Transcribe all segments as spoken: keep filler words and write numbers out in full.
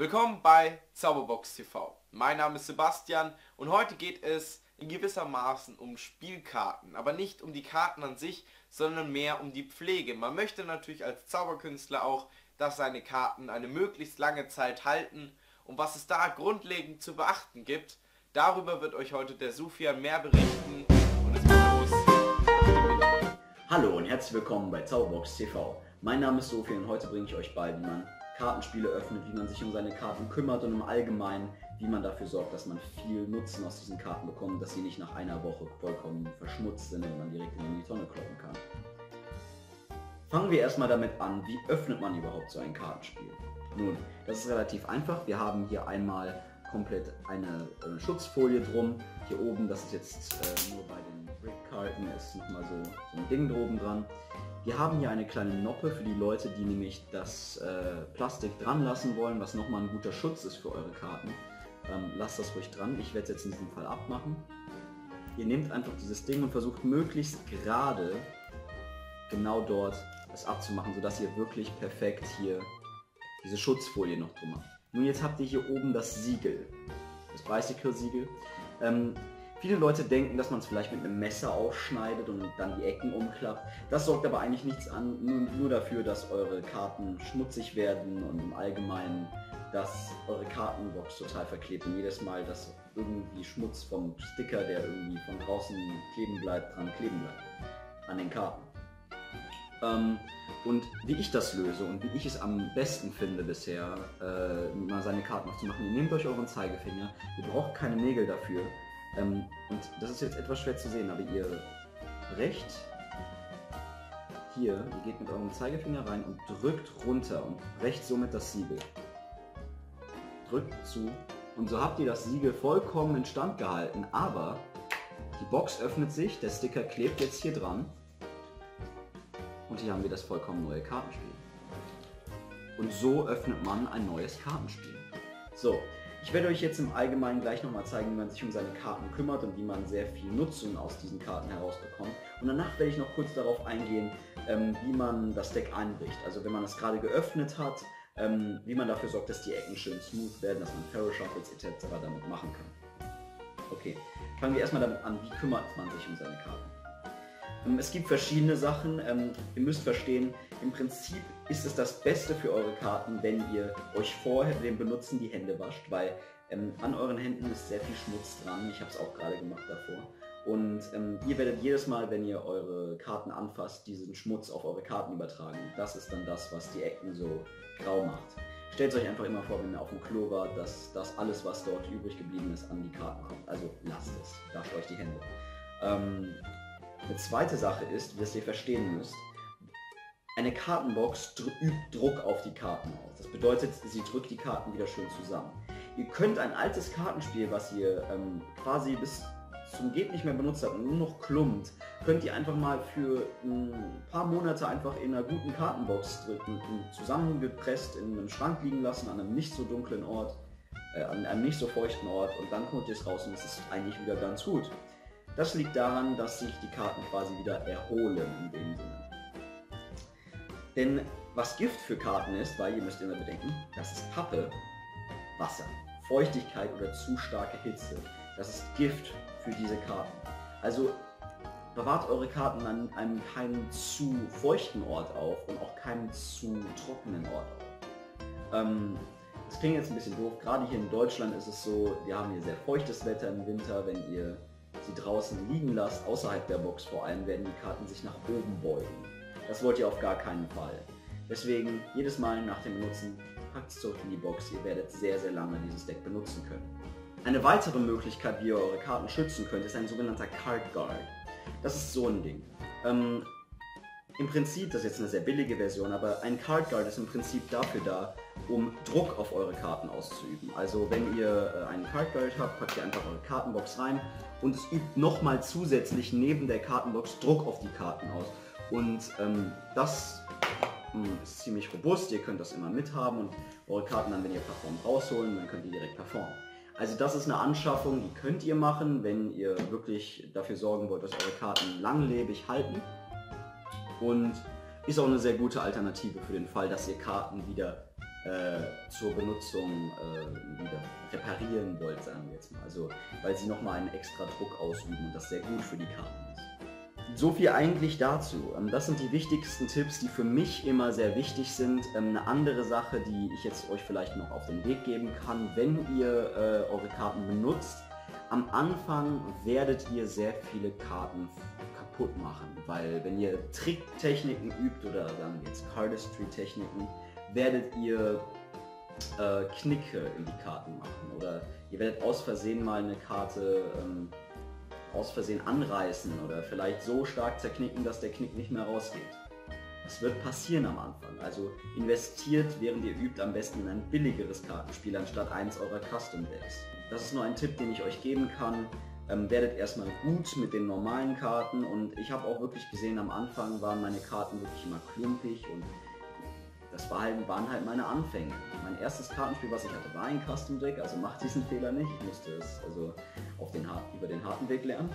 Willkommen bei Zauberbox T V. Mein Name ist Sebastian und heute geht es in gewissermaßen um Spielkarten, aber nicht um die Karten an sich, sondern mehr um die Pflege. Man möchte natürlich als Zauberkünstler auch, dass seine Karten eine möglichst lange Zeit halten und was es da grundlegend zu beachten gibt, darüber wird euch heute der Soufian mehr berichten und es geht los. Hallo und herzlich willkommen bei Zauberbox T V. Mein Name ist Soufian und heute bringe ich euch beiden an Kartenspiele öffnet, wie man sich um seine Karten kümmert und im Allgemeinen, wie man dafür sorgt, dass man viel Nutzen aus diesen Karten bekommt, dass sie nicht nach einer Woche vollkommen verschmutzt sind und man direkt in die Tonne kloppen kann. Fangen wir erstmal damit an, wie öffnet man überhaupt so ein Kartenspiel? Nun, das ist relativ einfach. Wir haben hier einmal komplett eine äh, Schutzfolie drum. Hier oben, das ist jetzt äh, nur bei den Brickkarten, ist nochmal so, so ein Ding droben dran. Wir haben hier eine kleine Noppe für die Leute, die nämlich das äh, Plastik dran lassen wollen, was nochmal ein guter Schutz ist für eure Karten. Ähm, lasst das ruhig dran, ich werde es jetzt in diesem Fall abmachen. Ihr nehmt einfach dieses Ding und versucht möglichst gerade genau dort es abzumachen, sodass ihr wirklich perfekt hier diese Schutzfolie noch drum habt. Nun, jetzt habt ihr hier oben das Siegel, das Bicycle-Siegel. Ähm, Viele Leute denken, dass man es vielleicht mit einem Messer aufschneidet und dann die Ecken umklappt. Das sorgt aber eigentlich nichts an, nur, nur dafür, dass eure Karten schmutzig werden und im Allgemeinen, dass eure Kartenbox total verklebt und jedes Mal, dass irgendwie Schmutz vom Sticker, der irgendwie von draußen kleben bleibt, dran kleben bleibt, an den Karten. Ähm, und wie ich das löse und wie ich es am besten finde bisher, äh, mal seine Karten aufzumachen, ihr nehmt euch euren Zeigefinger, ihr braucht keine Nägel dafür. Ähm, und das ist jetzt etwas schwer zu sehen, aber ihr brecht hier, ihr geht mit eurem Zeigefinger rein und drückt runter und brecht somit das Siegel. Drückt zu und so habt ihr das Siegel vollkommen instand gehalten, aber die Box öffnet sich, der Sticker klebt jetzt hier dran und hier haben wir das vollkommen neue Kartenspiel. Und so öffnet man ein neues Kartenspiel. So. Ich werde euch jetzt im Allgemeinen gleich nochmal zeigen, wie man sich um seine Karten kümmert und wie man sehr viel Nutzen aus diesen Karten herausbekommt. Und danach werde ich noch kurz darauf eingehen, ähm, wie man das Deck einbricht. Also wenn man es gerade geöffnet hat, ähm, wie man dafür sorgt, dass die Ecken schön smooth werden, dass man Ferro-Shuffles et cetera damit machen kann. Okay, fangen wir erstmal damit an, wie kümmert man sich um seine Karten. Es gibt verschiedene Sachen, ähm, ihr müsst verstehen, im Prinzip ist es das Beste für eure Karten, wenn ihr euch vorher dem Benutzen die Hände wascht, weil ähm, an euren Händen ist sehr viel Schmutz dran, ich habe es auch gerade gemacht davor. Und ähm, ihr werdet jedes Mal, wenn ihr eure Karten anfasst, diesen Schmutz auf eure Karten übertragen. Das ist dann das, was die Ecken so grau macht. Stellt euch einfach immer vor, wenn ihr auf dem Klo wart, dass das alles, was dort übrig geblieben ist, an die Karten kommt. Also lasst es, wascht euch die Hände. Ähm, Eine zweite Sache ist, dass ihr verstehen müsst, eine Kartenbox übt Druck auf die Karten aus. Das bedeutet, sie drückt die Karten wieder schön zusammen. Ihr könnt ein altes Kartenspiel, was ihr ähm, quasi bis zum Geht nicht mehr benutzt habt und nur noch klumpt, könnt ihr einfach mal für ein paar Monate einfach in einer guten Kartenbox drücken, zusammengepresst in einem Schrank liegen lassen, an einem nicht so dunklen Ort, äh, an einem nicht so feuchten Ort und dann kommt ihr es raus und es ist eigentlich wieder ganz gut. Das liegt daran, dass sich die Karten quasi wieder erholen in dem Sinne. Denn was Gift für Karten ist, weil ihr müsst immer bedenken, das ist Pappe, Wasser, Feuchtigkeit oder zu starke Hitze. Das ist Gift für diese Karten. Also bewahrt eure Karten an einem keinem zu feuchten Ort auf und auch keinem zu trockenen Ort auf. Ähm, das klingt jetzt ein bisschen doof. Gerade hier in Deutschland ist es so, wir haben hier sehr feuchtes Wetter im Winter, wenn ihr sie draußen liegen lasst, außerhalb der Box vor allem, werden die Karten sich nach oben beugen. Das wollt ihr auf gar keinen Fall. Deswegen, jedes Mal nach dem Benutzen, packt es zurück in die Box, ihr werdet sehr, sehr lange dieses Deck benutzen können. Eine weitere Möglichkeit, wie ihr eure Karten schützen könnt, ist ein sogenannter Card Guard. Das ist so ein Ding. Ähm, Im Prinzip, das ist jetzt eine sehr billige Version, aber ein Card Guard ist im Prinzip dafür da, um Druck auf eure Karten auszuüben. Also wenn ihr einen Card Guard habt, packt ihr einfach eure Kartenbox rein und es übt nochmal zusätzlich neben der Kartenbox Druck auf die Karten aus. Und ähm, das mh, ist ziemlich robust, ihr könnt das immer mithaben und eure Karten dann, wenn ihr performt, rausholen, dann könnt ihr direkt performen. Also das ist eine Anschaffung, die könnt ihr machen, wenn ihr wirklich dafür sorgen wollt, dass eure Karten langlebig halten. Und ist auch eine sehr gute Alternative für den Fall, dass ihr Karten wieder äh, zur Benutzung äh, wieder reparieren wollt, sagen wir jetzt mal. Also, weil sie nochmal einen extra Druck ausüben und das sehr gut für die Karten ist. So viel eigentlich dazu. Das sind die wichtigsten Tipps, die für mich immer sehr wichtig sind. Eine andere Sache, die ich jetzt euch vielleicht noch auf den Weg geben kann, wenn ihr äh, eure Karten benutzt, am Anfang werdet ihr sehr viele Karten kaputt machen, weil wenn ihr Tricktechniken übt oder sagen wir jetzt Cardistry-Techniken, werdet ihr äh, Knicke in die Karten machen oder ihr werdet aus Versehen mal eine Karte ähm, aus Versehen anreißen oder vielleicht so stark zerknicken, dass der Knick nicht mehr rausgeht. Das wird passieren am Anfang, also investiert, während ihr übt, am besten in ein billigeres Kartenspiel anstatt eins eurer Custom Decks. Das ist nur ein Tipp, den ich euch geben kann. Ähm, werdet erstmal gut mit den normalen Karten und ich habe auch wirklich gesehen, am Anfang waren meine Karten wirklich immer klumpig und das war halt, waren halt meine Anfänge. Mein erstes Kartenspiel, was ich hatte, war ein Custom Deck, also macht diesen Fehler nicht. Ich musste es also auf den, über den harten Weg lernen.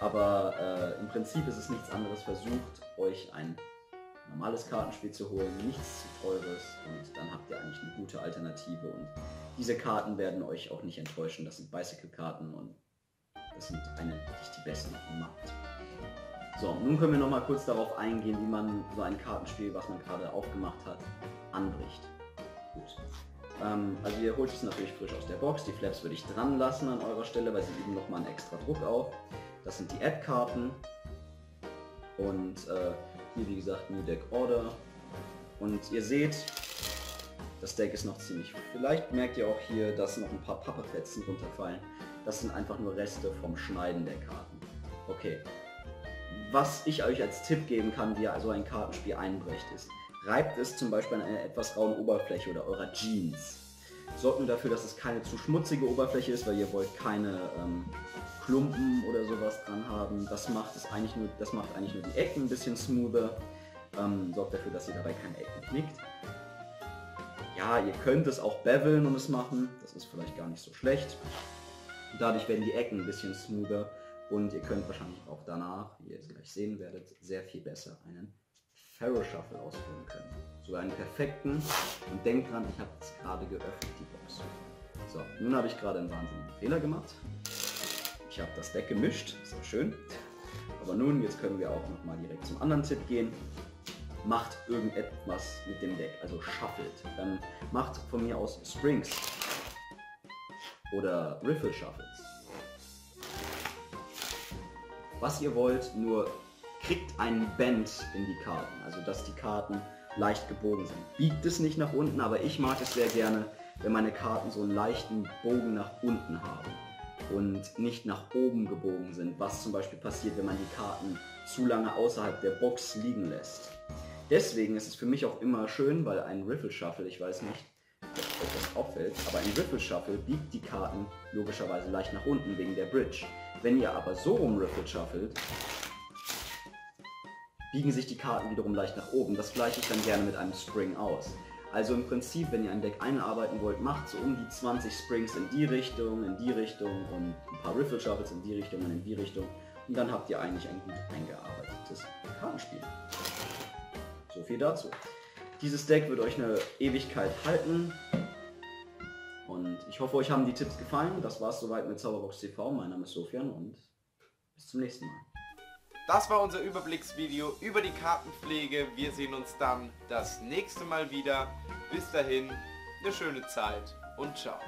Aber äh, im Prinzip ist es nichts anderes. Versucht, euch ein normales Kartenspiel zu holen, nichts zu teures und dann habt ihr eigentlich eine gute Alternative und diese Karten werden euch auch nicht enttäuschen. Das sind Bicycle-Karten und das sind eigentlich die besten im Markt. So, nun können wir noch mal kurz darauf eingehen, wie man so ein Kartenspiel, was man gerade aufgemacht hat, anbricht. Gut. Ähm, also ihr holt es natürlich frisch aus der Box, die Flaps würde ich dran lassen an eurer Stelle, weil sie üben noch mal einen extra Druck auf. Das sind die App-Karten und äh, hier wie gesagt New Deck Order und ihr seht, das Deck ist noch ziemlich gut. Vielleicht merkt ihr auch hier, dass noch ein paar Pappefetzen runterfallen. Das sind einfach nur Reste vom Schneiden der Karten. Okay. Was ich euch als Tipp geben kann, wie ihr so ein Kartenspiel einbrecht, ist, reibt es zum Beispiel an einer etwas rauen Oberfläche oder eurer Jeans. Sorgt nur dafür, dass es keine zu schmutzige Oberfläche ist, weil ihr wollt keine ähm, Klumpen oder sowas dran haben. Das macht, es eigentlich nur, das macht eigentlich nur die Ecken ein bisschen smoother. Ähm, sorgt dafür, dass ihr dabei keine Ecken knickt. Ja, ihr könnt es auch beveln und es machen. Das ist vielleicht gar nicht so schlecht. Dadurch werden die Ecken ein bisschen smoother. Und ihr könnt wahrscheinlich auch danach, wie ihr es gleich sehen werdet, sehr viel besser einen Pharaoh Shuffle ausführen können. Sogar einen perfekten. Und denkt dran, ich habe es gerade geöffnet, die Box. So, nun habe ich gerade einen wahnsinnigen Fehler gemacht. Ich habe das Deck gemischt, ist ja schön. Aber nun, jetzt können wir auch nochmal direkt zum anderen Tipp gehen. Macht irgendetwas mit dem Deck, also shuffelt. Dann macht von mir aus Springs. Oder Riffle Shuffles. Was ihr wollt, nur kriegt einen Bend in die Karten, also dass die Karten leicht gebogen sind. Biegt es nicht nach unten, aber ich mag es sehr gerne, wenn meine Karten so einen leichten Bogen nach unten haben und nicht nach oben gebogen sind, was zum Beispiel passiert, wenn man die Karten zu lange außerhalb der Box liegen lässt. Deswegen ist es für mich auch immer schön, weil ein Riffle Shuffle, ich weiß nicht, ob euch das auffällt, aber ein Riffle Shuffle biegt die Karten logischerweise leicht nach unten wegen der Bridge. Wenn ihr aber so rum Riffle shuffelt, biegen sich die Karten wiederum leicht nach oben. Das gleiche ich dann gerne mit einem Spring aus. Also im Prinzip, wenn ihr ein Deck einarbeiten wollt, macht so um die zwanzig Springs in die Richtung, in die Richtung und ein paar Riffle Shuffles in die Richtung und in die Richtung. Und dann habt ihr eigentlich ein gut eingearbeitetes Kartenspiel. So viel dazu. Dieses Deck wird euch eine Ewigkeit halten. Und ich hoffe, euch haben die Tipps gefallen. Das war's soweit mit Zauberbox T V. Mein Name ist Soufian und bis zum nächsten Mal. Das war unser Überblicksvideo über die Kartenpflege. Wir sehen uns dann das nächste Mal wieder. Bis dahin, eine schöne Zeit und ciao.